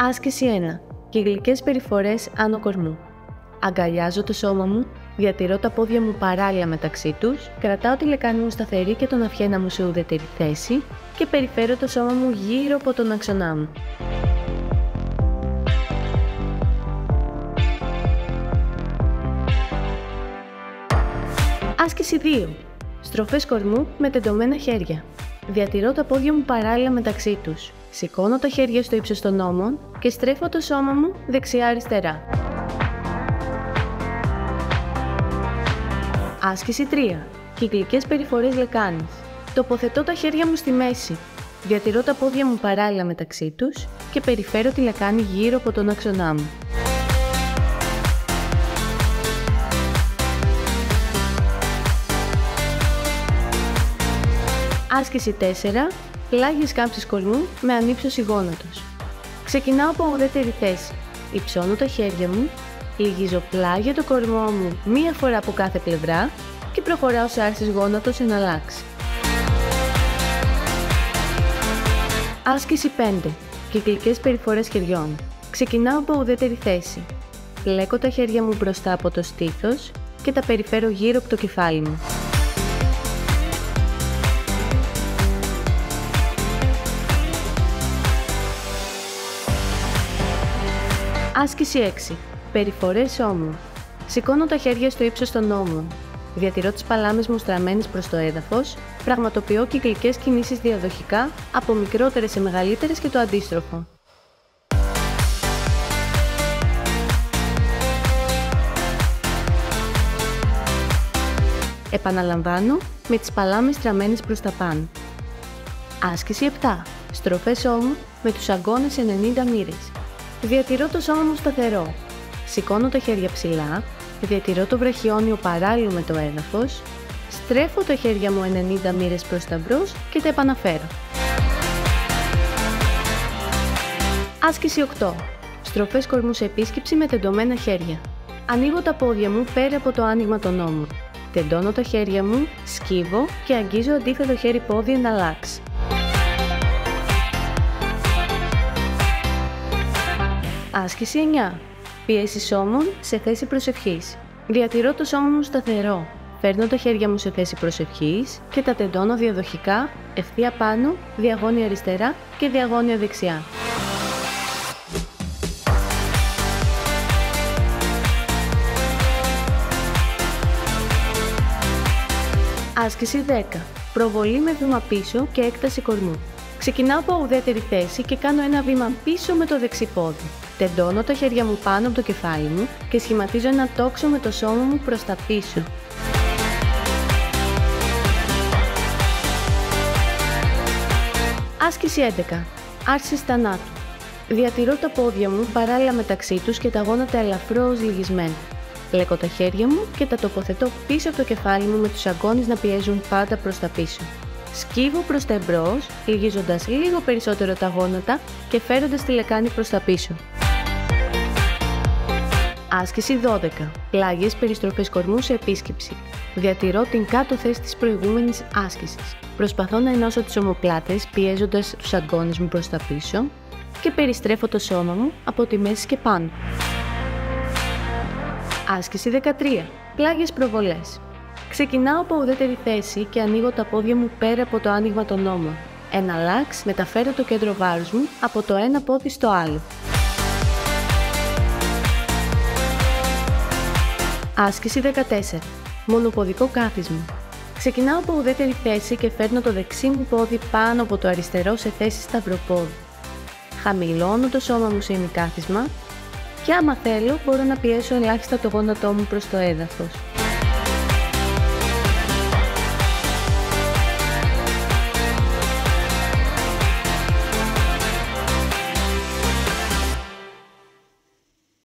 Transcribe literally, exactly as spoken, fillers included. Άσκηση ένα. Κυκλικές περιφορές άνω κορμού. Αγκαλιάζω το σώμα μου, διατηρώ τα πόδια μου παράλληλα μεταξύ τους, κρατάω τη λεκάνη μου σταθερή και τον αυχένα μου σε ουδέτερη θέση και περιφέρω το σώμα μου γύρω από τον αξονά μου. Άσκηση δύο. Στροφές κορμού με τεντωμένα χέρια. Διατηρώ τα πόδια μου παράλληλα μεταξύ τους. Σηκώνω τα χέρια στο ύψος των ώμων και στρέφω το σώμα μου δεξιά-αριστερά. Άσκηση τρία. Κυκλικές περιφορές λεκάνης. Τοποθετώ τα χέρια μου στη μέση. Διατηρώ τα πόδια μου παράλληλα μεταξύ τους και περιφέρω τη λεκάνη γύρω από τον άξονά μου. Άσκηση τέσσερα. Πλάγιες κάμψεις κορμού με ανύψωση γόνατος. Ξεκινάω από ουδέτερη θέση. Υψώνω τα χέρια μου, λυγίζω πλάγια το κορμό μου μία φορά από κάθε πλευρά και προχωράω σε άρσεις γόνατος εναλλάξει. Άσκηση πέντε. Κυκλικές περιφορές χεριών. Ξεκινάω από ουδέτερη θέση. Πλέκω τα χέρια μου μπροστά από το στήθος και τα περιφέρω γύρω από το κεφάλι μου. Άσκηση έξι. Περιφορές ώμου. Σηκώνω τα χέρια στο ύψος των ώμων. Διατηρώ τις παλάμες μου στραμμένες προς το έδαφος, πραγματοποιώ κυκλικές κινήσεις διαδοχικά, από μικρότερες σε μεγαλύτερες και το αντίστροφο. Επαναλαμβάνω με τις παλάμες στραμμένες προς τα πάνω. Άσκηση επτά. Στροφές ώμου με τους αγκώνες ενενήντα μοίρες. Διατηρώ το σώμα μου σταθερό. Σηκώνω τα χέρια ψηλά, διατηρώ το βραχιόνιο παράλληλο με το έδαφος, στρέφω τα χέρια μου ενενήντα μοίρες προς τα μπρος και τα επαναφέρω. Άσκηση οκτώ. Στροφές κορμού σε επίσκυψη με τεντωμένα χέρια. Ανοίγω τα πόδια μου πέρα από το άνοιγμα των ώμων. Τεντώνω τα χέρια μου, σκύβω και αγγίζω αντίθετο χέρι-πόδι εναλλάξ. Άσκηση εννιά. Πιέσεις ώμων σε θέση προσευχής. Διατηρώ το σώμα μου σταθερό. Παίρνω τα χέρια μου σε θέση προσευχής και τα τεντώνω διαδοχικά, ευθεία πάνω, διαγώνια αριστερά και διαγώνια δεξιά. Άσκηση δέκα. Προβολή με βήμα πίσω και έκταση κορμού. Ξεκινάω από ουδέτερη θέση και κάνω ένα βήμα πίσω με το δεξί πόδι. Τεντώνω τα χέρια μου πάνω από το κεφάλι μου και σχηματίζω ένα τόξο με το σώμα μου προς τα πίσω. Άσκηση έντεκα. Άρσεις θανάτου. Διατηρώ τα πόδια μου παράλληλα μεταξύ τους και τα γόνατα ελαφρώς λυγισμένα. Πλέκω τα χέρια μου και τα τοποθετώ πίσω από το κεφάλι μου με τους αγκώνες να πιέζουν πάντα προς τα πίσω. Σκύβω προς τα εμπρός, λυγίζοντας λίγο περισσότερο τα γόνατα και φέροντας τη λεκάνη προς τα πίσω. Άσκηση δώδεκα. Πλάγιες περιστροφές κορμού σε επίσκυψη. Διατηρώ την κάτω θέση της προηγούμενης άσκησης. Προσπαθώ να ενώσω τις ομοπλάτες πιέζοντας τους αγκώνες μου προς τα πίσω και περιστρέφω το σώμα μου από τη μέση και πάνω. Άσκηση δεκατρία. Πλάγιες προβολές. Ξεκινάω από ουδέτερη θέση και ανοίγω τα πόδια μου πέρα από το άνοιγμα των ώμων. Εναλλάξ, μεταφέρω το κέντρο βάρους μου από το ένα πόδι στο άλλο. Άσκηση δεκατέσσερα. Μονοποδικό κάθισμα. Ξεκινάω από ουδέτερη θέση και φέρνω το δεξί μου πόδι πάνω από το αριστερό σε θέση σταυροπόδι. Χαμηλώνω το σώμα μου σε ημικάθισμα και άμα θέλω μπορώ να πιέσω ελάχιστα το γόνατό μου προς το έδαφος.